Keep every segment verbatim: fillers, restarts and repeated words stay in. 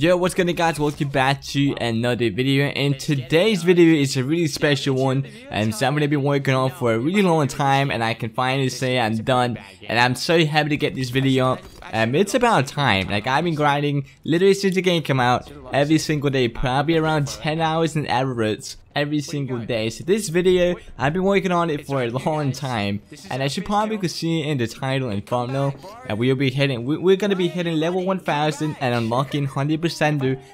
Yo, what's going on guys, welcome back to another video, and today's video is a really special one, and something I've been working on for a really long time, and I can finally say I'm done, and I'm so happy to get this video up. Um, it's about time. Like, I've been grinding literally since the game came out, every single day, probably around ten hours in average, every single day. So this video, I've been working on it for a long time, and as you probably could see in the title and thumbnail, and we'll be hitting, we're gonna be hitting level one thousand and unlocking one hundred percent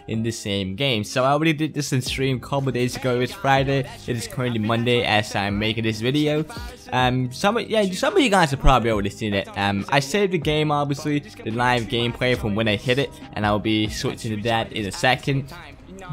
in the same game. So I already did this in stream a couple days ago. It's Friday. It is currently Monday as I'm making this video. Um, some yeah, some of you guys have probably already seen it. Um, I saved the game, obviously, the live gameplay from when I hit it, and I'll be switching to that in a second.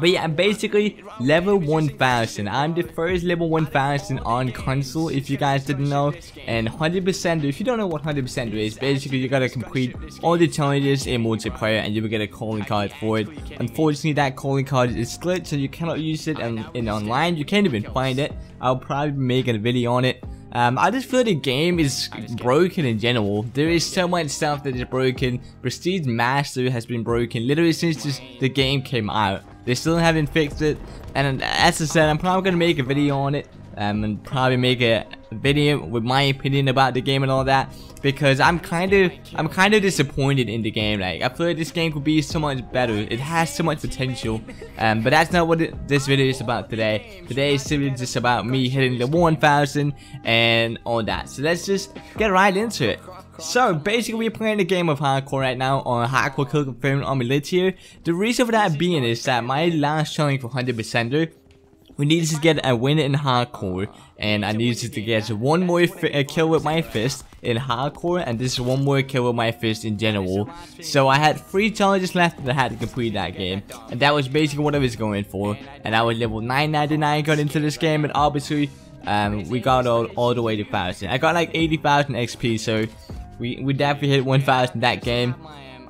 But yeah, I'm basically level one thousand. I'm the first level one thousand on console, if you guys didn't know. And one hundred percent, if you don't know what one hundred percent is, basically you gotta complete all the challenges in multiplayer and you will get a calling card for it. Unfortunately, that calling card is glitched, so you cannot use it in, in online. You can't even find it. I'll probably make a video on it. Um, I just feel the game is broken in general. There is so much stuff that is broken. Prestige Master has been broken literally since this, the game came out. They still haven't fixed it. And as I said, I'm probably going to make a video on it. Um, and probably make a video with my opinion about the game and all that, because I'm kind of I'm kind of disappointed in the game. Like, I feel like this game could be so much better. It has so much potential. Um, but that's not what it, this video is about today. Today is simply just about me hitting the one thousand and all that. So let's just get right into it. So basically, we're playing the game of hardcore right now on hardcore kill confirmed on Militia. The reason for that being is that my last challenge for one hundred percent. We needed to get a win in hardcore, and I needed to get one more fi kill with my fist in hardcore, and this is one more kill with my fist in general. So I had three challenges left and I had to complete that game, and that was basically what I was going for. And I was level nine ninety-nine going into this game, and obviously um, we got all, all the way to one thousand. I got like eighty thousand X P, so we, we definitely hit one thousand that game.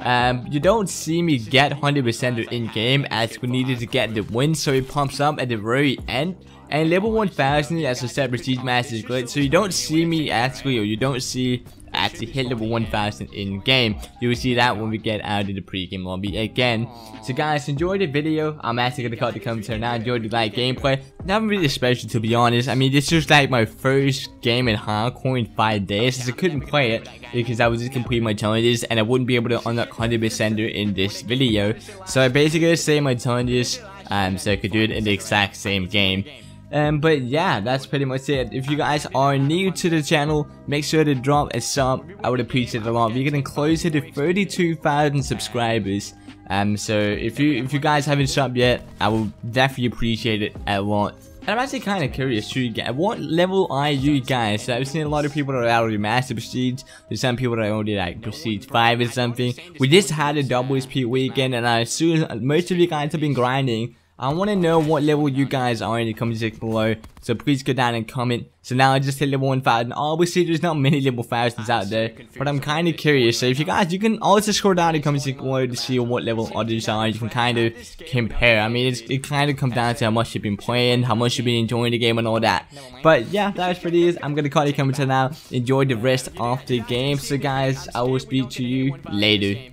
Um, you don't see me get one hundred percent in game, as we needed to get the win, so it pumps up at the very end. And level one thousand, as I said, Prestige Master is glitched, so you don't see me actually, or you don't see actually hit level one thousand in game. You will see that when we get out of the pre-game lobby again. So guys, enjoy the video. I'm actually gonna cut the commentary now. Enjoy the live gameplay. Nothing really special, to be honest. I mean, this was like my first game in hardcore in five days, since I couldn't play it because I was just completing my challenges and I wouldn't be able to unlock one hundred percent in this video. So I basically saved my challenges um, so I could do it in the exact same game. Um, but yeah, that's pretty much it. If you guys are new to the channel, make sure to drop a sub. I would appreciate it a lot. We're getting closer to thirty-two thousand subscribers. Um, so if you if you guys haven't subbed yet, I will definitely appreciate it a lot. And I'm actually kind of curious to get what level are you guys? So I've seen a lot of people that are already master prestige. There's some people that are already like prestige five or something. We just had a double S P weekend, and I assume most of you guys have been grinding. I want to know what level you guys are in the comment section below, so please go down and comment. So now I just hit level one thousand. Obviously, there's not many level thousands out there, but I'm kind of curious. So if you guys, you can also scroll down in the comment section below to see what level others are. You can kind of compare. I mean, it's, it kind of comes down to how much you've been playing, how much you've been enjoying the game and all that. But yeah, that's pretty it. I'm going to call the commentary now. Enjoy the rest of the game. So guys, I will speak to you later.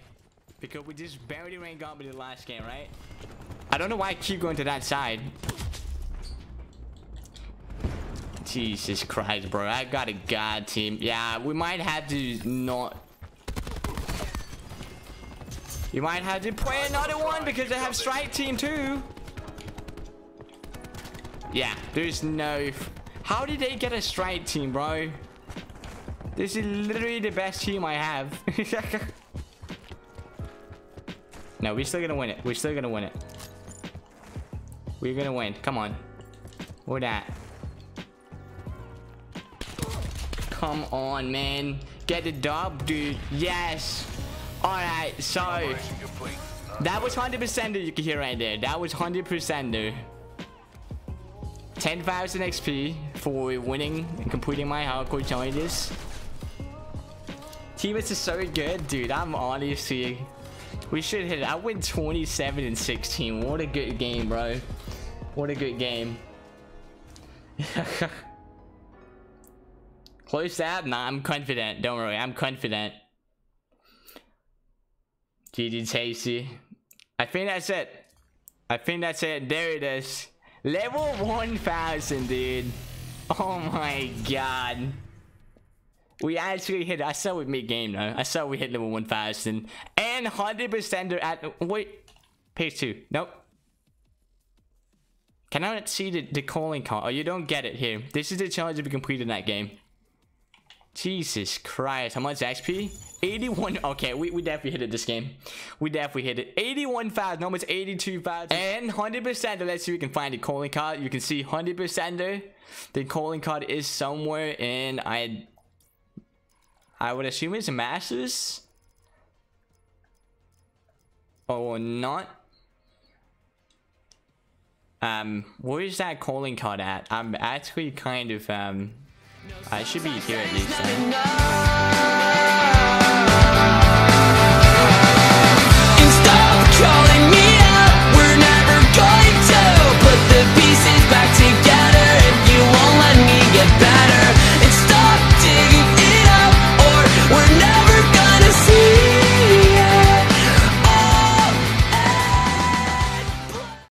Because we just barely ran gone with the last game, right? I don't know why I keep going to that side. Jesus Christ, bro. I got a god team. Yeah, we might have to not... You might have to play another one because they have strike team too. Yeah, there's no... How did they get a strike team, bro? This is literally the best team I have. No, we're still gonna win it. We're still gonna win it. We're gonna win. Come on. Or that. Come on, man. Get the dub, dude. Yes. Alright, so. That was one hundred percent you can hear right there. That was one hundred percent. ten thousand X P for winning and completing my hardcore challenges. Teammates are so good, dude. I'm honestly. We should hit it. I went twenty-seven and sixteen. What a good game, bro. What a good game. Close that? Nah, I'm confident. Don't worry, I'm confident. G G Tasty. I think that's it. I think that's it. There it is. Level one thousand, dude. Oh my god. We actually hit. I saw we made game though. I saw we hit level one thousand. And one hundred percent they're at. Wait. Page two. Nope. Can I not see the, the calling card? Oh, you don't get it here. This is the challenge to be completed in that game. Jesus Christ. How much X P? eighty-one. Okay, we, we definitely hit it this game. We definitely hit it. eighty-one thousand. Almost eighty-two thousand. And one hundred percent. Let's see if we can find the calling card. You can see one hundred percent. The calling card is somewhere. And I... I would assume it's a Masters. Or not. Um, where is that calling card at? I'm actually kind of, um... I should be here at least.